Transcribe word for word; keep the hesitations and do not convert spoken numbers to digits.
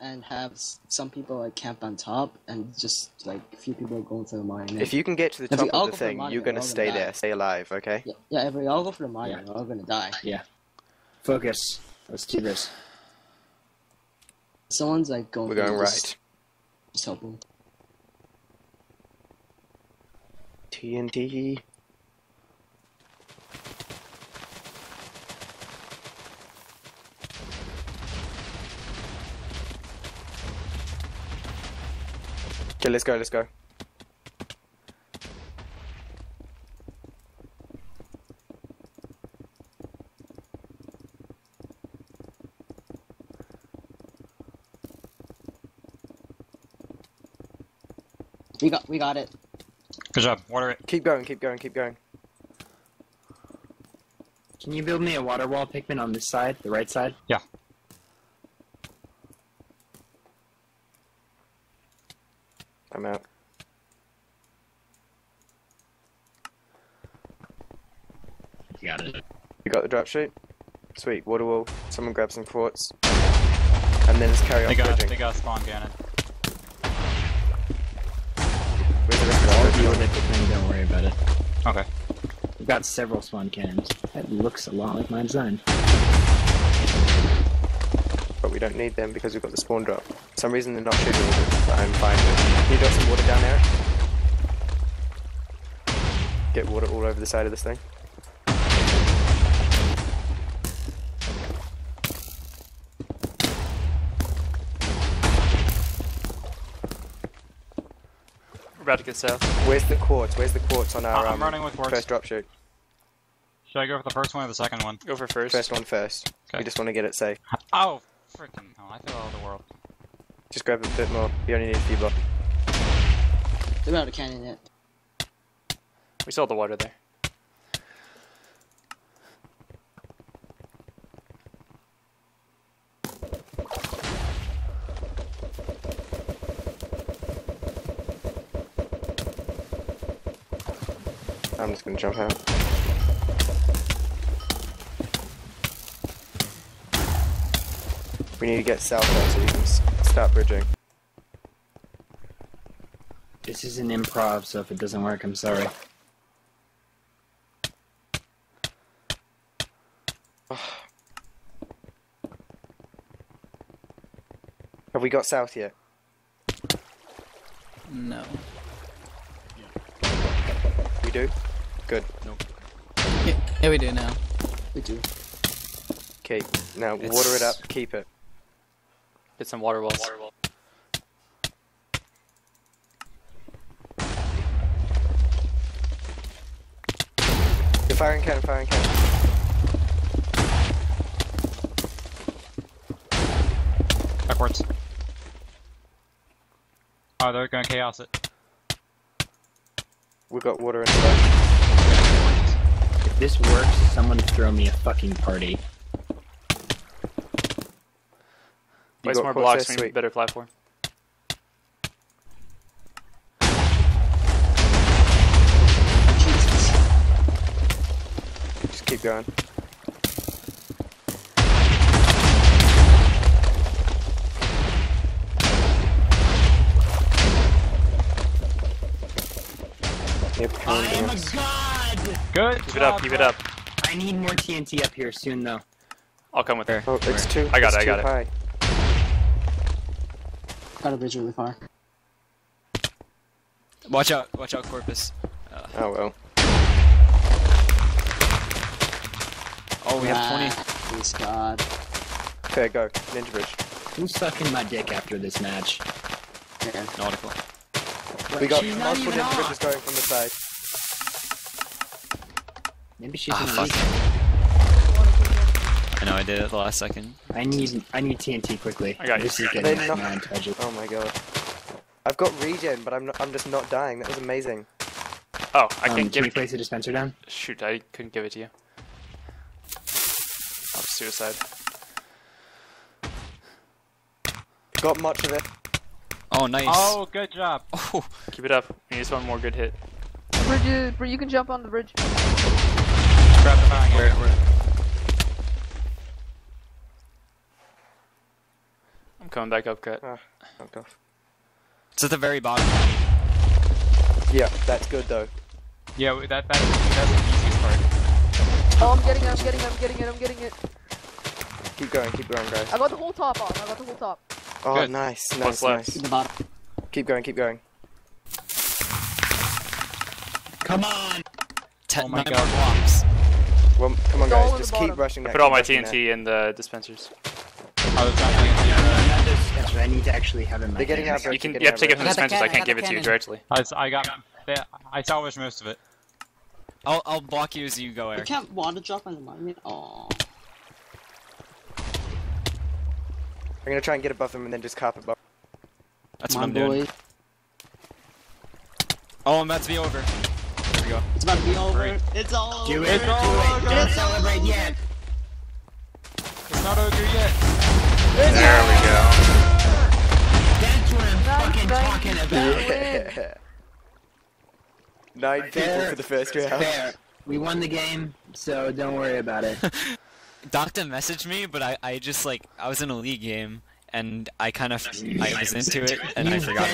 and have some people like camp on top and just like a few people going to the mine. If you can get to the top of the thing, you're gonna stay there, stay alive, okay? Yeah, yeah, if we all go for the mine, yeah. we're all gonna die. Yeah. Focus. Let's do this. Someone's like going We're going right. Just help them. T N T. Okay, let's go, let's go. We got, we got it. Good job, water it. Keep going, keep going, keep going. Can you build me a water wall, Pikmin, on this side, the right side? Yeah. I'm out. You got it. You got the drop sheet? Sweet, water wall. Someone grab some quartz. And then just carry on bridging. They got a spawn cannon. Where's the rest of the deal with it, Pikmin? Don't worry about it. Okay. We've got several spawn cannons. That looks a lot like my design. But we don't need them because we've got the spawn drop. For some reason they're not shooting with it, but I'm fine with it. Can you drop some water down there? Get water all over the side of this thing. We're about to get south. Where's the quartz? Where's the quartz on our uh, I'm um, running with quartz. First drop shoot? Should I go for the first one or the second one? Go for first. First one first. Okay. We just want to get it safe. Oh! Freaking hell, I feel all the world. Just grab a bit more, you only need a few blocks. They're out of cannon yet. We saw the water there. I'm just gonna jump out. We need to get south now so you can start bridging. This is an improv, so if it doesn't work, I'm sorry. Have we got south yet? No. We do? Good. Nope. Yeah, yeah, we do now. We do. Okay, now it's... water it up, keep it. Get some water walls. Water wall. You're firing cannon, firing cannon. Backwards. Oh, they're gonna chaos it. We got water in the back. If this works, someone throw me a fucking party. Place more blocks, we need a better platform. Jesus. Just keep going. I am a god! Good! Keep it up, keep it up. I need more T N T up here soon, though. I'll come with her. Oh, it's too high. I got it, I got it. Got a bridge really far. Watch out, watch out, Corpus. Uh, oh well. Oh, we ah, have twenty. Please God. Okay, go. Ninja bridge. Who's sucking my dick after this match? Yeah. Nautical. We got multiple ninja bridges going from the side. Maybe she's ah, in I know I did it the last second. I need I need T N T quickly. I got this you. Is getting my mind touched. Oh my god. I've got regen, but I'm not, I'm just not dying. That was amazing. Oh, I um, can't give can it. Can you place a dispenser down? Shoot, I couldn't give it to you. That was suicide. Got much of it. Oh, nice. Oh, good job. Oh. Keep it up. We need one more good hit. Bridge, you can jump on the bridge. Grab the firing area. We're, we're, coming back up, Kat. Uh, okay. It's at the very bottom. Yeah, that's good though. Yeah, that, that, that's the easiest part. Oh, I'm getting it, I'm getting it, I'm getting it, I'm getting it. Keep going, keep going, guys. I got the whole top on, I got the whole top. Oh, good. Nice, nice, What's nice. Left? The bottom. Keep going, keep going. Come on! Ten oh my god. Blocks. Well, come on, guys, just keep rushing that. I put all my T N T in the dispensers. Oh, it's not T N T. Yeah, yeah, I need to actually have him. They're getting out. You can. You have to take it from the dispensers. I can't give it to you directly. I got. I salvaged most of it. I'll I'll block you as you go, Eric. I can't water drop on the monument. Aww. I'm gonna try and get above them and then just cop above. That's what I'm doing. Oh, I'm about to be over. We go. It's about to be over. Great. It's all do over. It. It's all do over. It. Don't it's celebrate over. Yet. It's not over yet. It's there over. We go. That's what I'm nine, fucking nine, talking about. Yeah. Nine fair. People for the first round. Fair. We won the game, so don't worry about it. Doctor messaged me, but I, I just like I was in a league game and I kind of I was into it and I forgot.